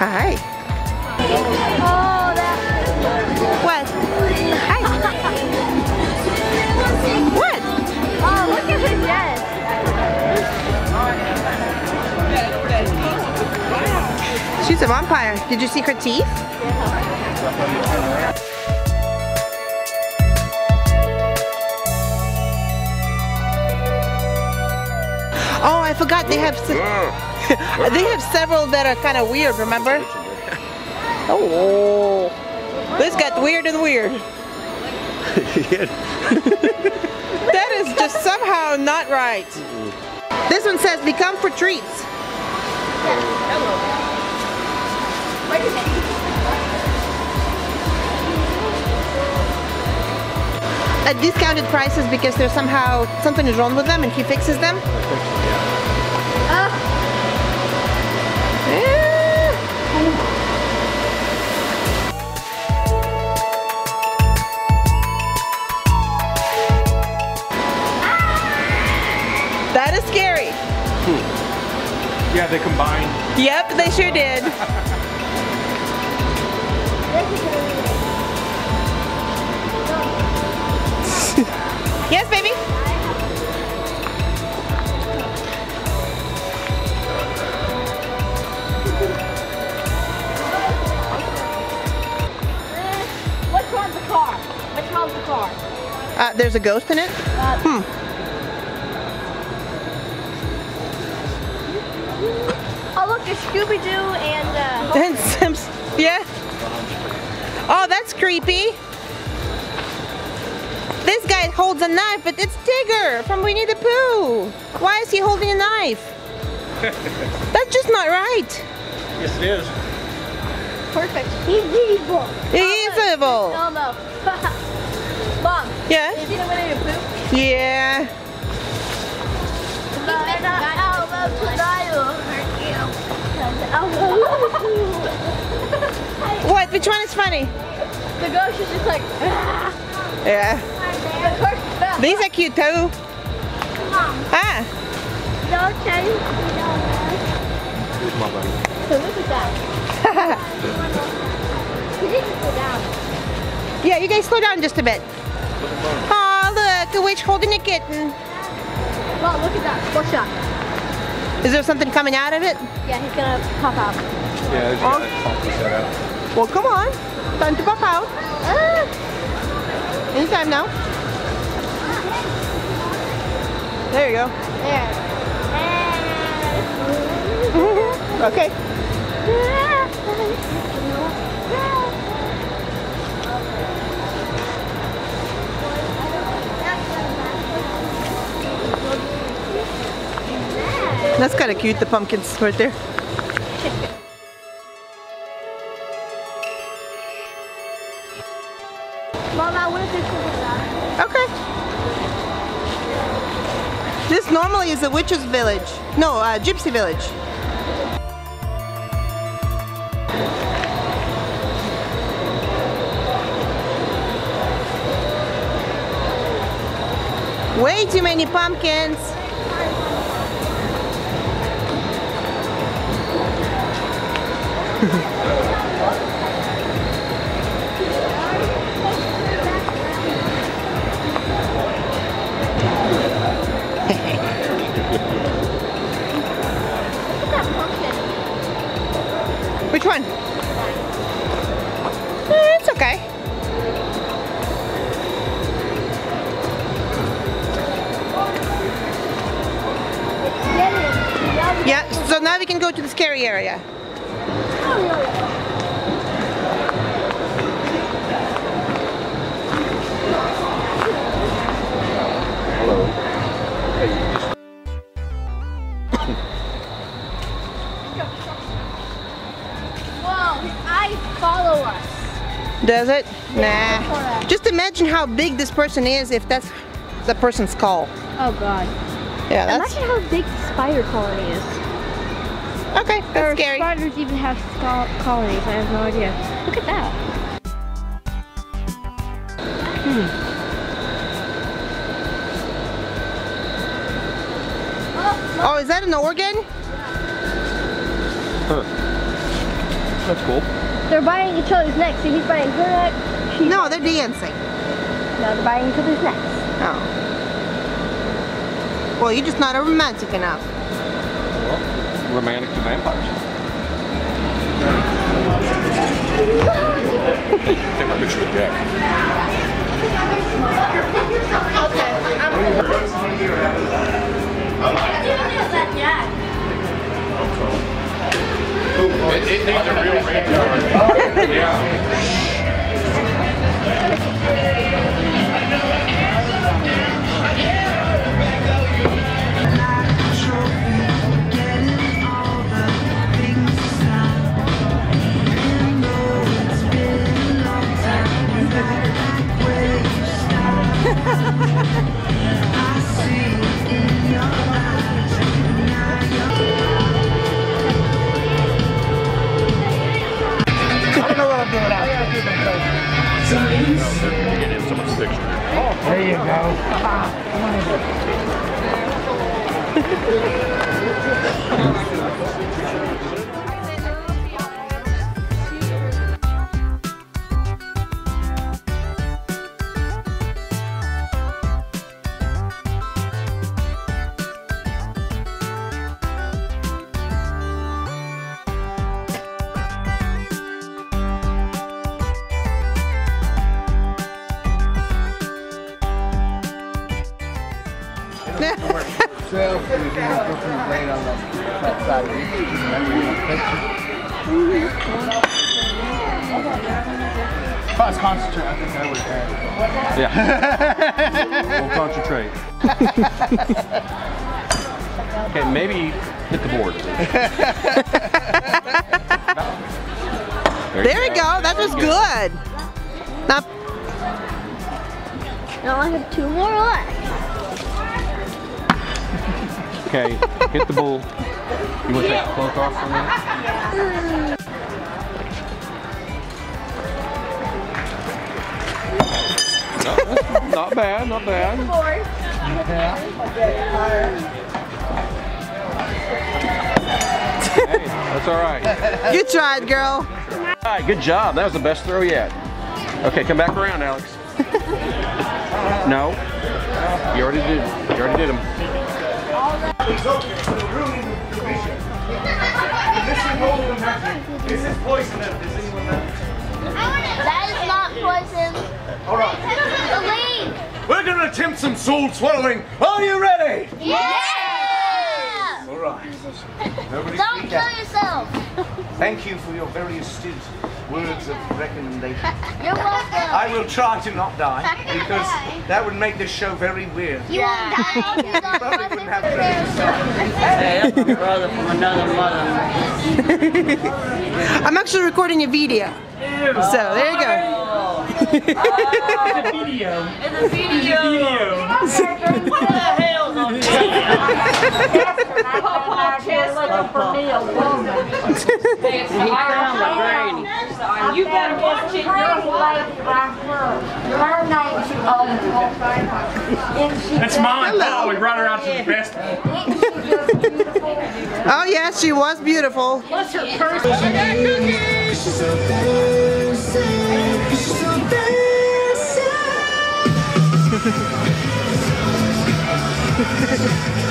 Hi. Oh, that. What? Hi. What? Oh, look at his head. She's a vampire. Did you see her teeth? Yeah. Oh, I forgot they have several that are kind of weird, remember? Oh, this got weird and weird. That is just somehow not right. This one says we come for treats. At discounted prices because there's somehow something is wrong with them and he fixes them. That is scary. Yeah, they combined. Yep, they sure did. Yes, baby. What's wrong with the car? What's wrong with the car? There's a ghost in it? Oh, look, there's Scooby-Doo and Simpsons. Yeah. Oh, that's creepy. This guy holds a knife, but it's Tigger from Winnie the Pooh. Why is he holding a knife? That's just not right. Yes, it is. Perfect. He's evil. He's evil. No, no. Mom. Yeah? Did you see the Winnie the Pooh? Yeah. What? Which one is funny? The ghost is just like. Yeah. These are cute too. Mom. Ah. Don't tell you. Here's my buddy. So look at that. You need to slow down. Yeah, you guys slow down just a bit. Oh, look, a witch holding a kitten. Mom, look at that. Watch that. Is there something coming out of it? Yeah, he's gonna pop out. Yeah, he's gonna pop this out. Well, come on. Time to pop out. Anytime now. There you go. There. Okay. That's kind of cute, the pumpkins right there. This normally is a witch's village. No, a gypsy village. Way too many pumpkins. Which one? It's okay. Yeah, so now we can go to the scary area. Does it? Nah. Just imagine how big this person is if that's the person's skull. Oh god. Yeah, that's... Imagine how big the spider colony is. Okay, that's scary. Spiders even have colonies, I have no idea. Look at that. Oh, is that an organ? Yeah. Huh. That's cool. They're biting each other's necks. See, he's biting her neck. No, they're dancing. No, they're biting each other's necks. Oh. Well, you're just not a romantic enough. Well, romantic to vampires. Okay. It needs a real raincard. There you go. If I was concentrating, I think I would have. Yeah. We'll concentrate. Okay, maybe hit the board. There you go. That was good. Now I have two more left. Okay, hit the bull. You want to take the cloth off for me? Not bad, not bad. Hey, that's alright. You tried, girl. Alright, good job. That was the best throw yet. Okay, come back around, Alex. No. You already did. You already did them. This is poison. Does anyone know? That is not poison. All right. We're gonna attempt some soul swallowing. Are you ready? Yeah. All right. Don't kill yourself. Thank you for your very astute words of recommendation. You're welcome. I will try to not die because that would make this show very weird. You won't die. Probably wouldn't have hey, that's my brother from another mother. I'm actually recording a video. Ew. So there you go. It's a video. It's a video. What the hell's on this? Papa chest looking for me a woman. He found my granny. You better watch it. Your wife, my girl. Her name's Olga. That's mine. Oh, we brought her out to the best. Oh yes, she was beautiful. What's her purse? Oh my God, cookies! She's so fancy. She's so fancy.